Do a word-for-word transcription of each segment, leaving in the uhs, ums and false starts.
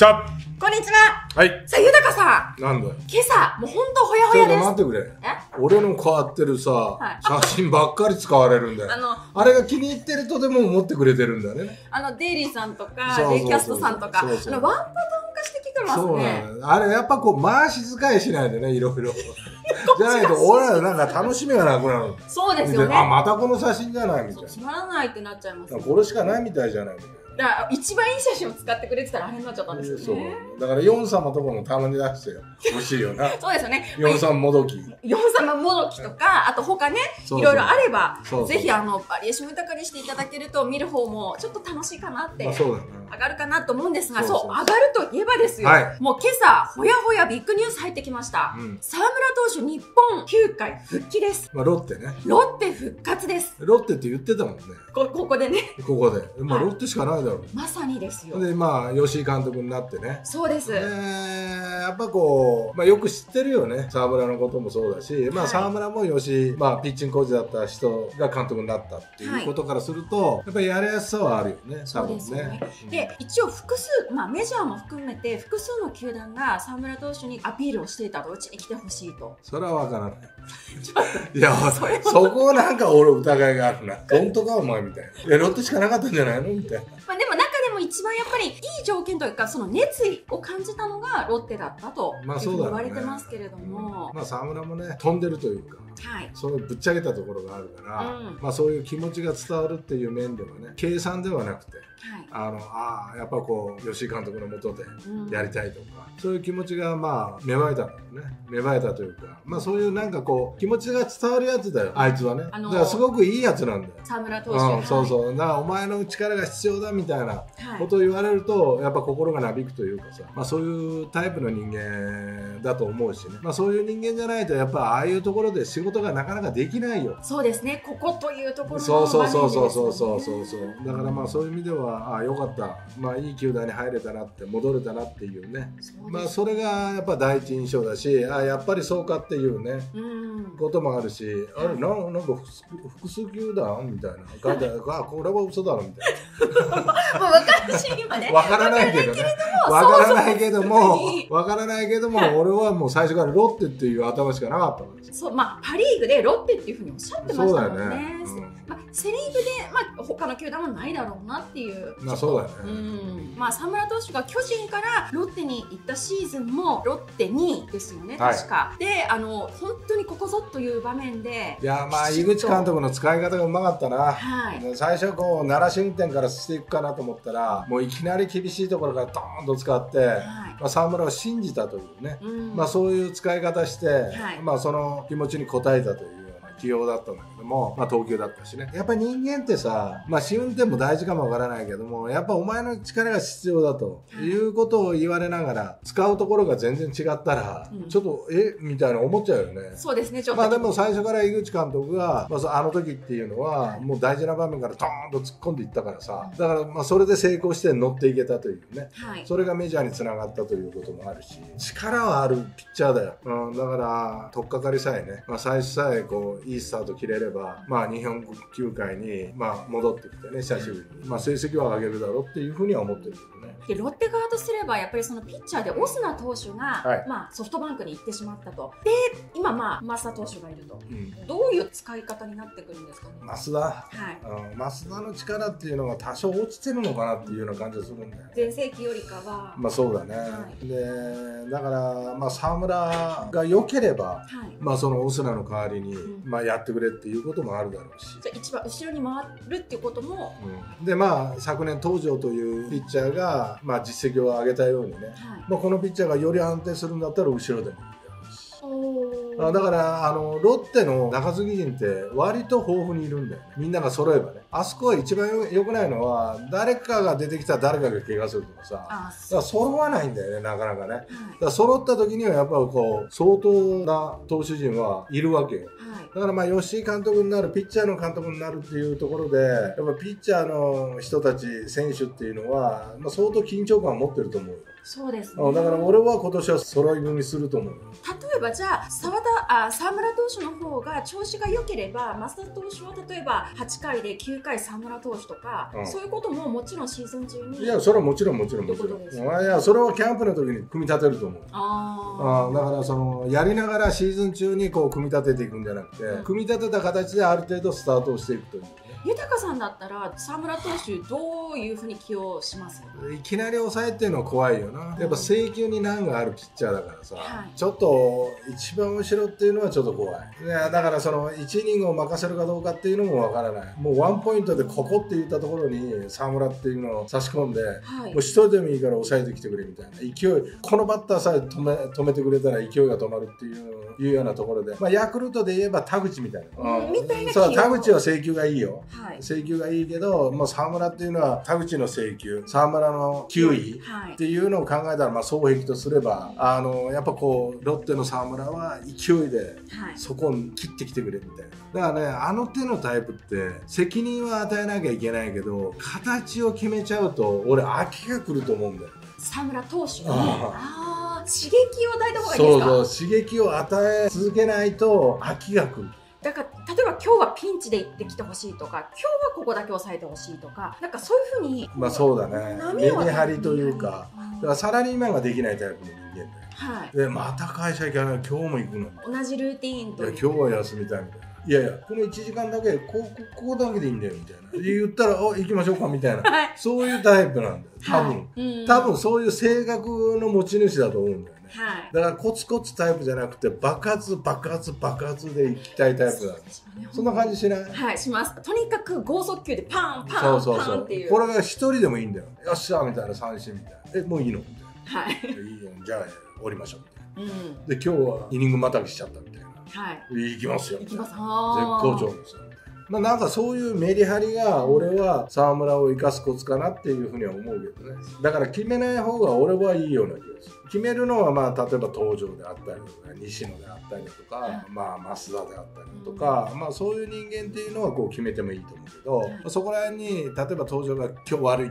じゃこんにちは。はい。さあ、ゆたかさん。なんだよ。今朝、もうほんとほやほやです。ちょっと待ってくれ。俺の変わってるさ、はい、写真ばっかり使われるんだよ。あの、あれが気に入ってるとでも思ってくれてるんだね。あの、デイリーさんとか、デイキャストさんとか、そうそうそう、あの、ワンパターン化してきてますね。そうなんだ。あれ、やっぱこう、回し遣いしないでね、いろいろ。じゃないと、俺らなんか楽しみがなくなる。そうですよね。あ、またこの写真じゃないみたいな。つまらないってなっちゃいます、ね。これしかないみたいじゃないみたいな。だから一番いい写真を使ってくれてたらあれになっちゃったんですよね。そうだからヨン様とかもたまに出してほしいよな。そうですよね。ヨン様もどき、ヨン様もどきとか、あと他ね、いろいろあれば、そうそう、ぜひあのバリエーション豊かにしていただけると見る方もちょっと楽しいかなって、上がるかなと思うんですが、そう上がるといえばですよ、はい、もう今朝ほやほやビッグニュース入ってきました。うん、沢村投手日本球界復帰です。まあロッテね。ロッテ復活です。ロッテって言ってたもんね。こここでね。ここで、まあロッテしかない。まさにですよ。で、まあ吉井監督になってね。そうです。やっぱこう、まあ、よく知ってるよね、沢村のこともそうだし、まあ、沢村も吉井、まあ、ピッチングコーチだった人が監督になったっていうことからすると、はい、やっぱりやりやすさはあるよね、多分ね。そうですよね。うん、で一応複数、まあ、メジャーも含めて複数の球団が沢村投手にアピールをしていたと、うちに来てほしいと。それは分からない。いやそこなんか俺疑いがあるな。本当かお前みたいな。いやロッテしかなかったんじゃないのみたいな。まあでも中でも一番やっぱりいい条件というか、その熱意を感じたのがロッテだったと言われてますけれども、まあ沢村もね飛んでるというか、はい、そのぶっちゃけたところがあるから、うん、まあそういう気持ちが伝わるっていう面ではね、計算ではなくて、はい、あのあやっぱこう吉井監督の下でやりたいとか、うん、そういう気持ちがまあ芽生えたんだよね。芽生えたというか、まあそういうなんかこう気持ちが伝わるやつだよ、あいつはね。あのー、だからすごくいいやつなんだよ沢村投手、うん、そうそう、だからお前の力が必要だみたいなことを言われると、はい、やっぱ心がなびくというかさ、まあ、そういうタイプの人間だと思うしね、まあ、そういう人間じゃないとやっぱああいうところで仕事がなかなかできないよ。そうですね、ここというところのそうそうそうそうそうそうそうそう、だからまあそういう意味では、あ、よかった、まあいい球団に入れたなって、戻れたなっていうね、まあそれがやっぱ第一印象だし、あやっぱりそうかっていうね、うん、こともあるし、あれな、なんか複数球団みたいな書いてある、あこれは嘘だろみたいな。もう分かるし今ね、分からないけどね、分からないけども、分からないけども、俺はもう最初からロッテっていう頭しかなかったわけです。そう、まあパ・リーグでロッテっていうふうにおっしゃってましたもんね。セ・リーグで、まあ、他の球団はないだろうなっていう。まあそうだね。うん、まあ沢村投手が巨人からロッテに行ったシーズンもロッテにいですよね、はい、確か。で、あの本当にここぞという場面で、いやまあ井口監督の使い方がうまかったな。はい、最初こう奈良新店からしていくかなと思ったら、もういきなり厳しいところからドーンと使って、はい、まあ沢村を信じたというね、うん、まあそういう使い方して、はい、まあその気持ちに応えたという。起用だったんだけども、まあ投球だったしね。やっぱり人間ってさ、まあ試運転も大事かもわからないけども、やっぱお前の力が必要だということを言われながら、使うところが全然違ったら、ちょっと、うん、えみたいな思っちゃうよね。そうですね。ちょっとまあでも最初から井口監督が、まあ、あの時っていうのはもう大事な場面からドーンと突っ込んでいったからさ、だからまあそれで成功して乗っていけたというね。はい、それがメジャーにつながったということもあるし、力はあるピッチャーだよ。うん、だから取っかかりさえね、まあ最初さえこう。いいスタート切れれば、まあ、日本球界に、まあ、戻ってきてね、久しぶりに、まあ、成績は上げるだろうっていうふうには思ってるけどね。でロッテ側とすればやっぱりそのピッチャーでオスナ投手が、はい、まあ、ソフトバンクに行ってしまったと。で今、まあ、増田投手がいると、うん、どういう使い方になってくるんですかね。増田、はい、増田の力っていうのが多少落ちてるのかなっていうような感じがするんだよね。全盛期よりかは。まあそうだね、はい、でだから、まあ、沢村が良ければ、はい、まあそのオスナの代わりに、うんまあやってくれっていうこともあるだろうし、じゃ一番後ろに回るっていうことも、うん、でまあ昨年東條というピッチャーが、まあ、実績を上げたようにね、はい、まあこのピッチャーがより安定するんだったら後ろでもいいだろうし、だからあのロッテの中継ぎ陣って割と豊富にいるんだよね、みんなが揃えばね。あそこは一番良くないのは誰かが出てきたら誰かが怪我するとかさ、ああだから揃わないんだよねなかなかね、はい、だから揃った時にはやっぱこう相当な投手陣はいるわけよ、はい、だからまあ吉井監督になる、ピッチャーの監督になるっていうところでやっぱピッチャーの人たち選手っていうのは、まあ、相当緊張感を持ってると思うよ。そうですね。だから俺は今年は揃い踏みすると思う。例えばじゃあ沢田あ沢村投手の方が調子が良ければ増田投手は例えばはちかいできゅうかい沢村投手とか、うん、そういうことももちろんシーズン中に。いやそれはもちろんもちろんもちろん。いやそれはキャンプの時に組み立てると思う。ああだからそのやりながらシーズン中にこう組み立てていくんじゃなくて、うん、組み立てた形である程度スタートをしていくという。豊さんだったら沢村投手どういうふうに起用します？いきなり抑えっていうのは怖いよな。やっぱ制球に難があるピッチャーだからさ、はい、ちょっと一番後ろっていうのはちょっと怖い。いやだからそのいちイニングを任せるかどうかっていうのもわからない。もうワンポイントでここって言ったところに沢村っていうのを差し込んで、はい、もう一人でもいいから抑えてきてくれみたいな勢い。このバッターさえ止め止めてくれたら勢いが止まるっていう。いうようなところで、まあ、ヤクルトで言えば田口みたいな、うん、みたいなそう田口は制球がいいよ、はい、制球がいいけど、まあ、沢村っていうのは田口の制球沢村のきゅういっていうのを考えたら、まあ、双璧とすればあのやっぱこうロッテの沢村は勢いでそこを切ってきてくれみたいな、はい、だからねあの手のタイプって責任は与えなきゃいけないけど形を決めちゃうと俺飽きが来ると思うんだよ沢村投手刺激を与えた方がいいですか？そうそう、刺激を与え続けないと飽きがくる。だから例えば今日はピンチで行ってきてほしいとか今日はここだけ抑えてほしいとかなんかそういうふうにまあそうだねメリハリというか、だからサラリーマンができないタイプの人間で、はい、でまた会社行かない今日も行くの同じルーティーンというか今日は休みたいみたいないやいやこのいちじかんだけここ、ここだけでいいんだよみたいな言ったらあ行きましょうかみたいな、はい、そういうタイプなんだよ多分、はい、多分そういう性格の持ち主だと思うんだよね、はい、だからコツコツタイプじゃなくて爆発爆発爆発でいきたいタイプだ、ね、そんな感じしない？はいします。とにかく剛速球でパンパンパンっていうこれが一人でもいいんだよよっしゃみたいな三振みたいなえもういいのみたいな、はい、いいよじゃあ降りましょうみたいな、うん、で今日はイニングまたぎしちゃったみたいなはい、行きますよ。絶好調ですよ。まあなんかそういうメリハリが俺は沢村を生かすコツかなっていうふうには思うけどね。だから決めない方が俺はいいような気がする。決めるのはまあ例えば東條であったりとか西野であったりとか、うん、まあ増田であったりとか、うん、まあそういう人間っていうのはこう決めてもいいと思うけど、うん、そこら辺に例えば東條が今日悪い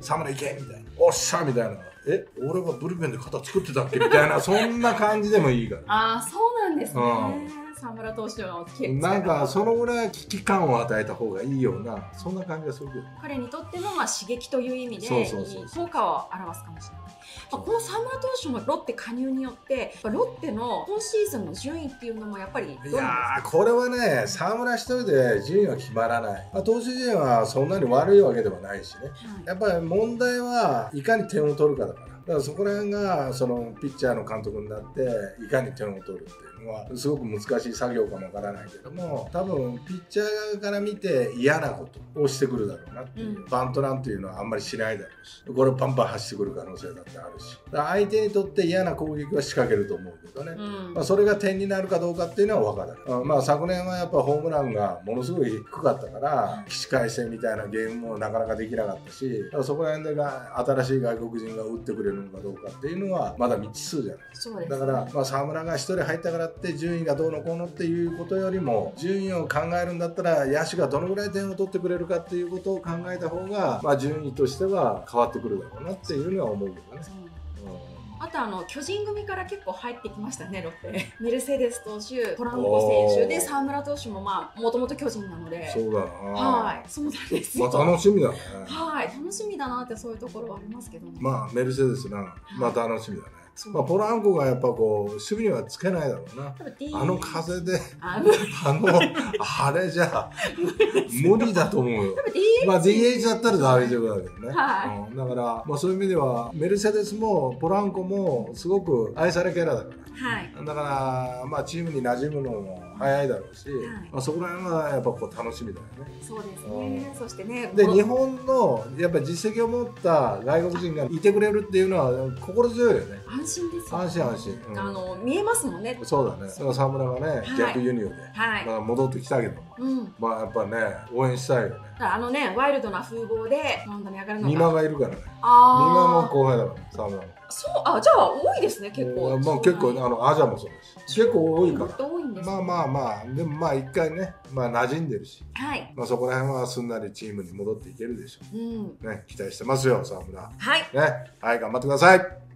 沢村行けみたいなおっしゃみたいなえ俺はブルペンで肩作ってたっけみたいなそんな感じでもいいから、ね、ああそうなんですね、うん、沢村投手のなんかそのぐらい危機感を与えた方がいいようなそんな感じがするけど彼にとってのまあ刺激という意味で効果を表すかもしれない。この沢村投手もロッテ加入によってロッテの今シーズンの順位っていうのもやっぱりどうなんですか？いやーこれはね沢村一人で順位は決まらない、まあ、投手陣はそんなに悪いわけではないしね、はい、やっぱり問題はいかに点を取るかだからだからそこら辺がそのピッチャーの監督になっていかに点を取るっていうのはすごく難しい作業かもわからないけども多分ピッチャー側から見て嫌なことをしてくるだろうなっていう、うん、バントなんていうのはあんまりしないだろうしこれをバンバン走ってくる可能性だってあるしだ相手にとって嫌な攻撃は仕掛けると思うけどね、うんまあ、それが点になるかどうかっていうのは分からない、まあ、昨年はやっぱホームランがものすごい低かったから起死回生みたいなゲームもなかなかできなかったしだからそこら辺でが新しい外国人が打ってくれるのかどうかっていうのはまだ未知数じゃないですか。だから、まあ、沢村がひとり入ったからって順位がどうのこうのっていうことよりも順位を考えるんだったら野手がどのぐらい点を取ってくれるかっていうことを考えた方が、まあ、順位としては変わってくるだろうなっていうのは思うけどね、うんうんあとあの巨人組から結構入ってきましたねロッテメルセデス投手トランコ選手で沢村投手もまあもともと巨人なのでそうだなはいそうなんですよ、まあ、楽しみだねはい楽しみだなってそういうところはありますけど、ね、まあメルセデスなまあ楽しみだねまあ、ポランコがやっぱこう守備にはつけないだろうなあの風で あ, あのあれじゃ無理だと思うよ ディーエイチ、まあ、ディーエイチ だったら大丈夫だけどね、はいうん、だから、まあ、そういう意味ではメルセデスもポランコもすごく愛されキャラだから、はい、だから、まあ、チームに馴染むのも早いだろうし、はいまあ、そこら辺はやっぱこう楽しみだよねそうですね、うん、そしてねで日本のやっぱ実績を持った外国人がいてくれるっていうのは心強いよね安心ですよ安心安心、うん、あの見えますもんねそうだね沢村がね、はい、逆輸入で、はいまあ、戻ってきたけど、うん、まあやっぱね応援したいよねあのねワイルドな風貌でなんだね上がるのか美馬がいるからねあ美馬も後輩だから沢村そうあじゃあ多いですね結構、まあ、結構あのアジアもそうです結構多いから多いんです、ね、まあまあまあでもまあ一回ねまあ馴染んでるし、はいまあ、そこら辺はすんなりチームに戻っていけるでしょう、うんね、期待してますよ沢村はい、ねはい、頑張ってください。